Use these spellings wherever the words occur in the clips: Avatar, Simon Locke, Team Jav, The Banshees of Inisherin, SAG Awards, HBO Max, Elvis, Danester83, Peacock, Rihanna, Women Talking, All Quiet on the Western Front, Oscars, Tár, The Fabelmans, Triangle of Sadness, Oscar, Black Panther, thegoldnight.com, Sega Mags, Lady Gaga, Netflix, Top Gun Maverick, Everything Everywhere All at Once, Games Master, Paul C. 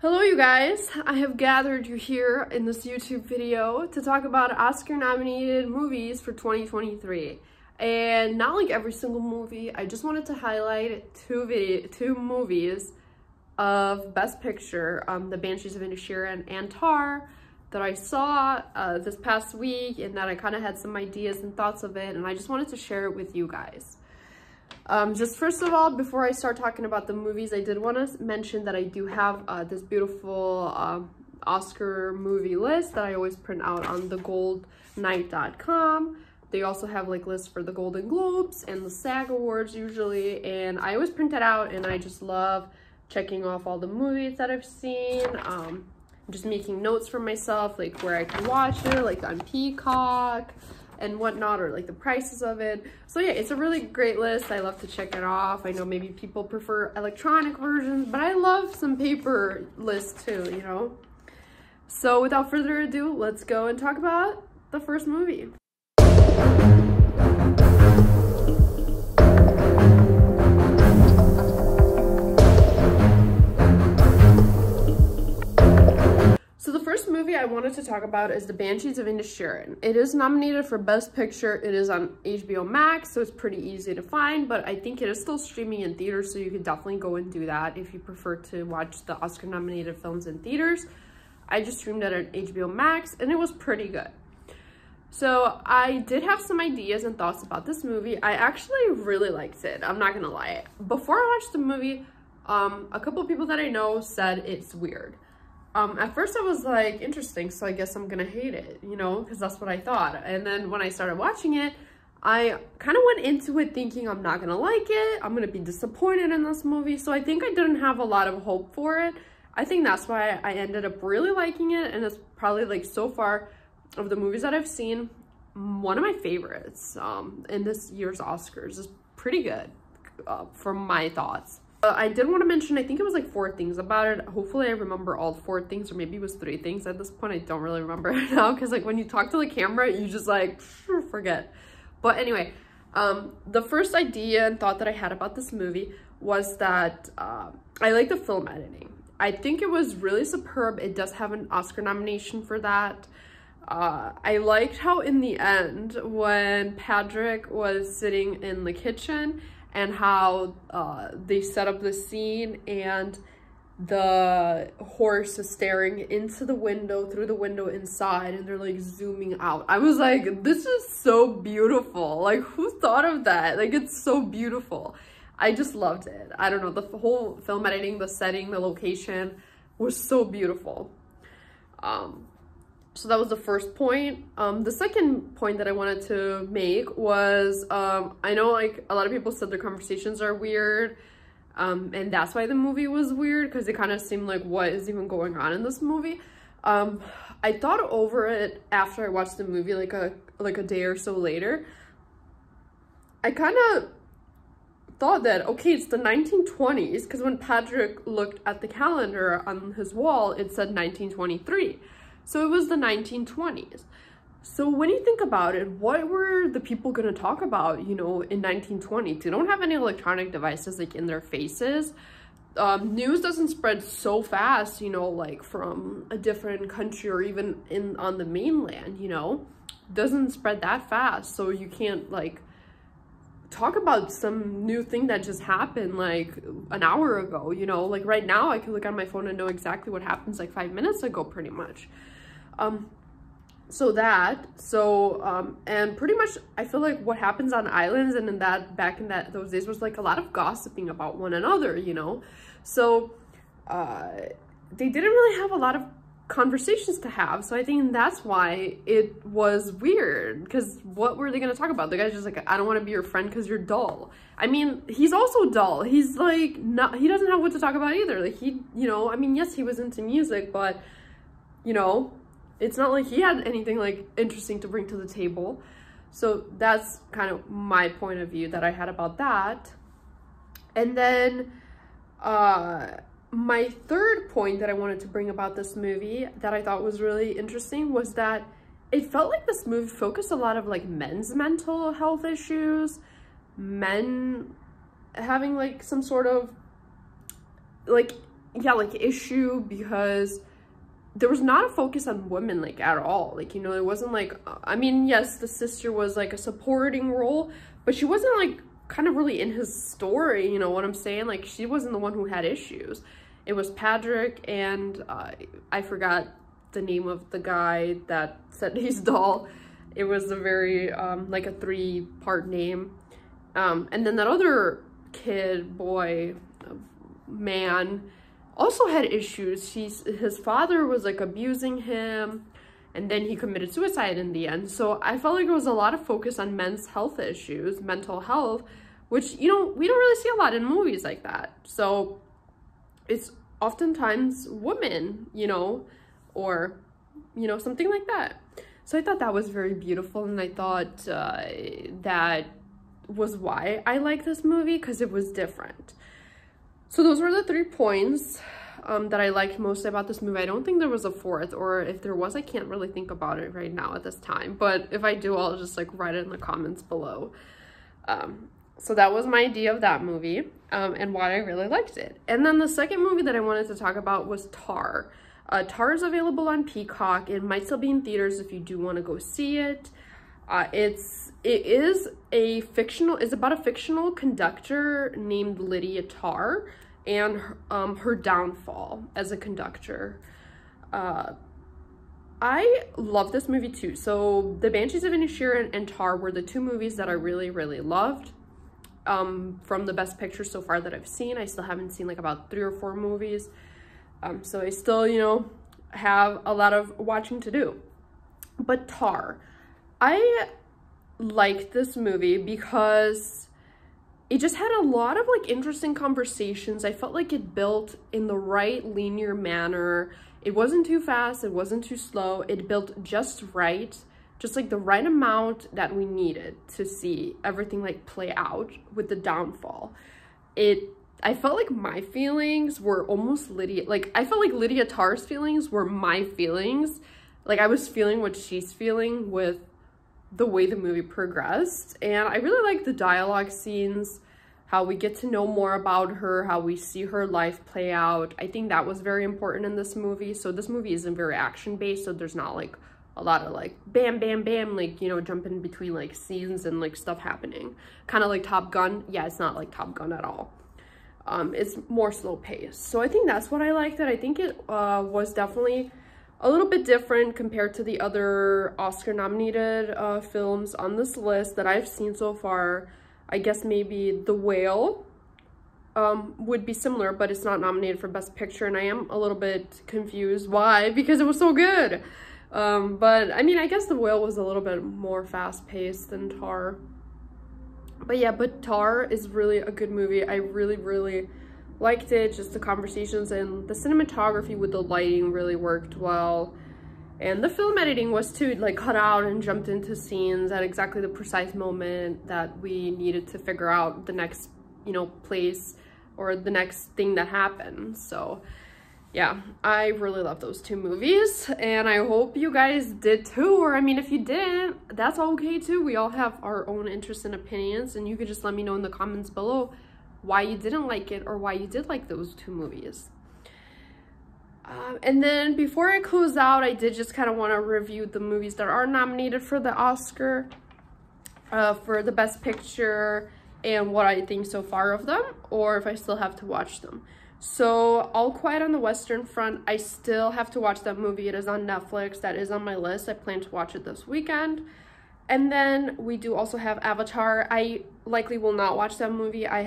Hello you guys, I have gathered you here in this YouTube video to talk about Oscar nominated movies for 2023. And not like every single movie, I just wanted to highlight two movies of Best Picture, The Banshees of Inisherin and Tár, that I saw this past week and that I kind of had some ideas and thoughts of it, and I just wanted to share it with you guys. Just first of all, before I start talking about the movies, I did want to mention that I do have this beautiful Oscar movie list that I always print out on thegoldnight.com. They also have like lists for the Golden Globes and the SAG Awards usually, and I always print that out and I just love checking off all the movies that I've seen. I'm just making notes for myself, like where I can watch it, like on Peacock and whatnot, or like the prices of it. So yeah, it's a really great list. I love to check it off. I know maybe people prefer electronic versions, but I love some paper lists too, you know? So without further ado, let's go and talk about the first movie. So the first movie I wanted to talk about is The Banshees of Inisherin. It is nominated for Best Picture. It is on HBO Max, so it's pretty easy to find, but I think it is still streaming in theaters, so you can definitely go and do that if you prefer to watch the Oscar-nominated films in theaters. I just streamed it on HBO Max, and it was pretty good. So I did have some ideas and thoughts about this movie. I actually really liked it, I'm not gonna lie. Before I watched the movie, a couple people that I know said it's weird. At first I was like, interesting, so I guess I'm gonna hate it, you know, because that's what I thought. And then when I started watching it, I kind of went into it thinking I'm not gonna like it, I'm gonna be disappointed in this movie, so I think I didn't have a lot of hope for it. I think that's why I ended up really liking it, and it's probably like, so far of the movies that I've seen, one of my favorites in this year's Oscars. Is pretty good from my thoughts. I did want to mention, I think it was like 4 things about it. Hopefully I remember all 4 things, or maybe it was 3 things at this point. I don't really remember now, because like when you talk to the camera, you just like forget. But anyway, the first idea and thought that I had about this movie was that I like the film editing. I think it was really superb. It does have an Oscar nomination for that. I liked how in the end, when Patrick was sitting in the kitchen, and how they set up the scene and the horse is staring into the window, through the window inside, and they're like zooming out. I was like, this is so beautiful. Like, who thought of that? Like, it's so beautiful. I just loved it. I don't know, the whole film editing, the setting, the location was so beautiful. So that was the first point. The second point that I wanted to make was, I know like a lot of people said their conversations are weird, and that's why the movie was weird, because it kind of seemed like, what is even going on in this movie? I thought over it after I watched the movie, like a day or so later. I kind of thought that, okay, it's the 1920s, because when Patrick looked at the calendar on his wall, it said 1923. So it was the 1920s. So when you think about it, what were the people gonna talk about, you know, in 1920? They don't have any electronic devices like in their faces. News doesn't spread so fast, you know, like from a different country or even on the mainland, you know, doesn't spread that fast. So you can't like talk about some new thing that just happened like an hour ago, you know, like right now I can look on my phone and know exactly what happens like 5 minutes ago, pretty much. And pretty much I feel like what happens on islands and in that back in that those days was like a lot of gossiping about one another, you know. So they didn't really have a lot of conversations to have, so I think that's why it was weird, because what were they going to talk about? The guy's just like, I don't want to be your friend because you're dull. I mean, he's also dull. He's like, not, he doesn't have what to talk about either. Like, he, you know, I mean, yes, he was into music, but you know, it's not like he had anything like interesting to bring to the table. So that's kind of my point of view that I had about that. And then my third point that I wanted to bring about this movie that I thought was really interesting was that it felt like this movie focused a lot of like men's mental health issues, men having like some sort of like yeah, like, issue, because there was not a focus on women, like, at all. Like, you know, it wasn't like, I mean, yes, the sister was like a supporting role, but she wasn't like kind of really in his story, you know what I'm saying? Like, she wasn't the one who had issues. It was Patrick and I forgot the name of the guy that said his doll. It was a very like a 3-part name, and then that other kid, boy, man, also had issues. His father was like abusing him, and then he committed suicide in the end. So I felt like it was a lot of focus on men's health issues, mental health, which, you know, we don't really see a lot in movies like that. So it's oftentimes women, you know, or, you know, something like that. So I thought that was very beautiful, and I thought that was why I like this movie, because it was different. So those were the 3 points that I liked most about this movie. I don't think there was a 4th, or if there was, I can't really think about it right now at this time. But if I do, I'll just like write it in the comments below. So that was my idea of that movie, and why I really liked it. And then the second movie that I wanted to talk about was Tár. Tár is available on Peacock. It might still be in theaters if you do want to go see it. It's about a fictional conductor named Lydia Tár and her downfall as a conductor. I love this movie too. So The Banshees of Inisherin and Tár were the 2 movies that I really, really loved from the best picture so far that I've seen. I still haven't seen like about 3 or 4 movies. So I still, you know, have a lot of watching to do. But Tár, I liked this movie because it just had a lot of like interesting conversations. I felt like it built in the right linear manner. It wasn't too fast, it wasn't too slow. It built just right, just like the right amount that we needed to see everything like play out with the downfall. I felt like my feelings were almost I felt like Lydia Tár's feelings were my feelings. Like, I was feeling what she's feeling with the way the movie progressed. And I really like the dialogue scenes, how we get to know more about her, how we see her life play out. I think that was very important in this movie. So this movie isn't very action based, so there's not like a lot of like bam, bam, bam, like, you know, jumping between like scenes and like stuff happening. Kind of like Top Gun. Yeah, it's not like Top Gun at all. It's more slow paced. So I think that's what I liked. I think it was definitely a little bit different compared to the other Oscar-nominated films on this list that I've seen so far. I guess maybe The Whale would be similar, but it's not nominated for Best Picture, and I am a little bit confused why, because it was so good. But, I mean, I guess The Whale was a little bit more fast-paced than Tár. But yeah, but Tár is really a good movie. I really, really liked it. Just the conversations and the cinematography with the lighting really worked well, and the film editing was too, like, cut out and jumped into scenes at exactly the precise moment that we needed to figure out the next, you know, place or the next thing that happened. So yeah, I really love those 2 movies, and I hope you guys did too. Or I mean, if you didn't, that's okay too. We all have our own interests and opinions, and you could just let me know in the comments below why you didn't like it or why you did like those 2 movies. And then before I close out, I did just kind of want to review the movies that are nominated for the Oscar for the Best Picture and what I think so far of them, or if I still have to watch them. So All Quiet on the Western Front, I still have to watch that movie. It is on Netflix. That is on my list. I plan to watch it this weekend. And then we do also have Avatar. I likely will not watch that movie. I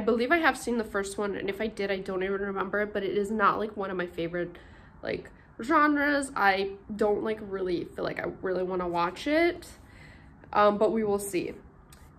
believe I have seen the first one, and if I did, I don't even remember it, but it is not like one of my favorite like genres. I don't like really feel like I really want to watch it, but we will see.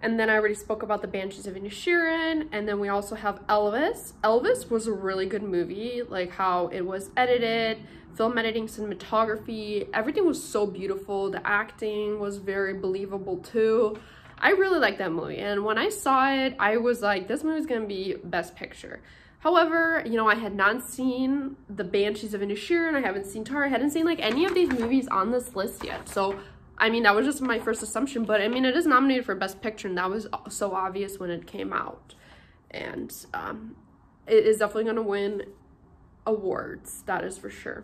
And then I already spoke about The Banshees of Inisherin, and then we also have Elvis. Elvis was a really good movie, like how it was edited, film editing, cinematography, everything was so beautiful. The acting was very believable too. I really liked that movie, and when I saw it, I was like, this movie's gonna be Best Picture. However, you know, I had not seen The Banshees of Inisherin, I haven't seen Tár, I hadn't seen like any of these movies on this list yet. So I mean, that was just my first assumption, but I mean, it is nominated for Best Picture, and that was so obvious when it came out. And it is definitely going to win awards, that is for sure.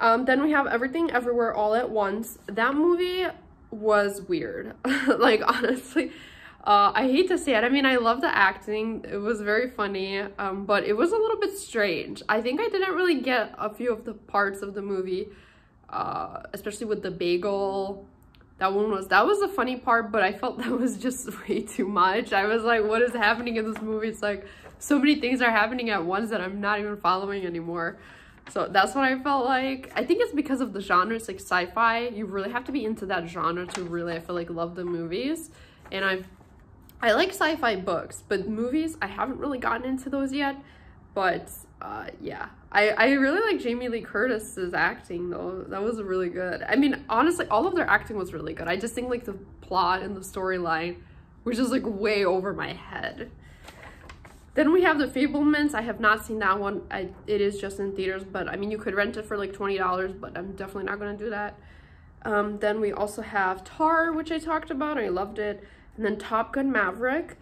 Then we have Everything Everywhere All at Once. That movie was weird. Like, honestly, I hate to say it. I mean, I love the acting. It was very funny, but it was a little bit strange. I think I didn't really get a few of the parts of the movie, especially with the bagel. That was the funny part, but I felt that was just way too much. I was like, what is happening in this movie? It's like so many things are happening at once that I'm not even following anymore. So that's what I felt like. I think it's because of the genre. It's like sci-fi. You really have to be into that genre to really, I feel like, love the movies. And I like sci-fi books, but movies, I haven't really gotten into those yet. But yeah, I really like Jamie Lee Curtis's acting though. That was really good. I mean, honestly, all of their acting was really good. I just think like the plot and the storyline was just like way over my head. Then we have The Fabelmans. I have not seen that one. It is just in theaters, but I mean, you could rent it for like $20, but I'm definitely not gonna do that. Then we also have Tár, which I talked about. I loved it. And then Top Gun Maverick.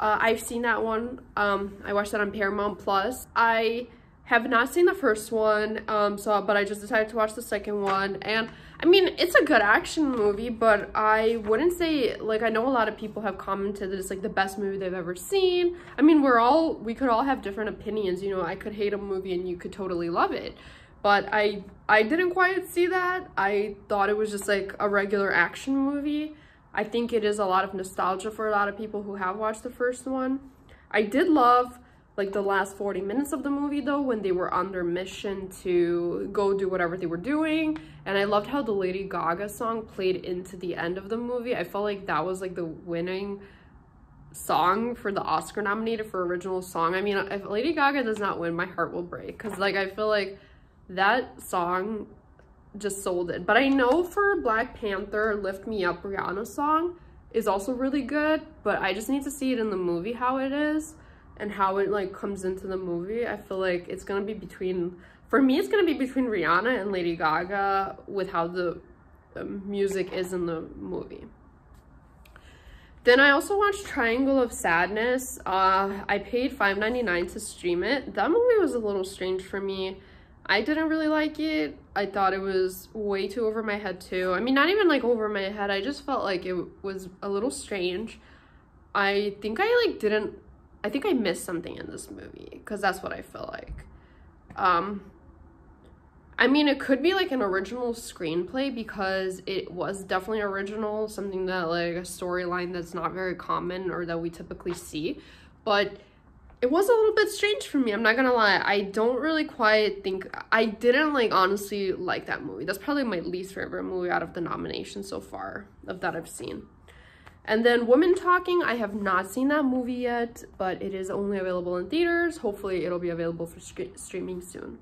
I've seen that one. I watched that on Paramount Plus. I have not seen the first one, but I just decided to watch the second one. And I mean, it's a good action movie, but I wouldn't say, like, I know a lot of people have commented that it's like the best movie they've ever seen. I mean, we could all have different opinions, you know. I could hate a movie and you could totally love it, but I didn't quite see that. I thought it was just like a regular action movie. I think it is a lot of nostalgia for a lot of people who have watched the first one. I did love like the last 40 minutes of the movie though, when they were on their mission to go do whatever they were doing. And I loved how the Lady Gaga song played into the end of the movie. I felt like that was like the winning song for the Oscar nominated for original song. I mean, if Lady Gaga does not win, my heart will break. Cause like, I feel like that song just sold it. But I know for Black Panther, Lift Me Up, Rihanna's song is also really good, but I just need to see it in the movie, how it is. And how it like comes into the movie. I feel like it's gonna be between Rihanna and Lady Gaga with how the music is in the movie. Then I also watched Triangle of Sadness. I paid $5.99 to stream it. That movie was a little strange for me. I didn't really like it. I thought it was way too over my head too. I mean, not even like over my head. I just felt like it was a little strange. I think I missed something in this movie, because that's what I feel like. I mean, it could be like an original screenplay, because it was definitely original, something that like a storyline that's not very common or that we typically see. But it was a little bit strange for me, I'm not gonna lie. I don't really quite think, I didn't like honestly like that movie. That's probably my least favorite movie out of the nominations so far of that I've seen. And then Women Talking, I have not seen that movie yet, but it is only available in theaters. Hopefully it'll be available for streaming soon.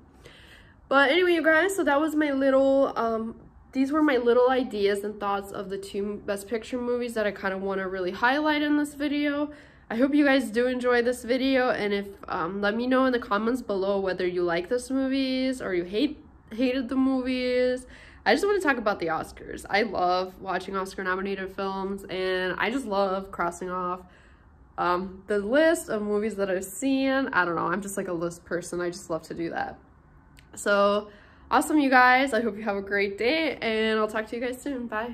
But anyway, you guys, so that was my little, these were my little ideas and thoughts of the two Best Picture movies that I kind of want to really highlight in this video. I hope you guys do enjoy this video, and if, let me know in the comments below whether you like these movies or you hated the movies. I just want to talk about the Oscars. I love watching Oscar-nominated films, and I just love crossing off the list of movies that I've seen. I don't know, I'm just like a list person. I just love to do that. So, awesome, you guys. I hope you have a great day, and I'll talk to you guys soon. Bye.